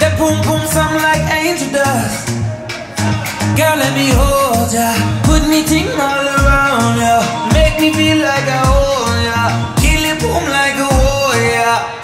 That boom boom sound like angel dust. Girl, let me hold ya, put me ting all around ya, make me feel like I own ya, kill it boom like a warrior.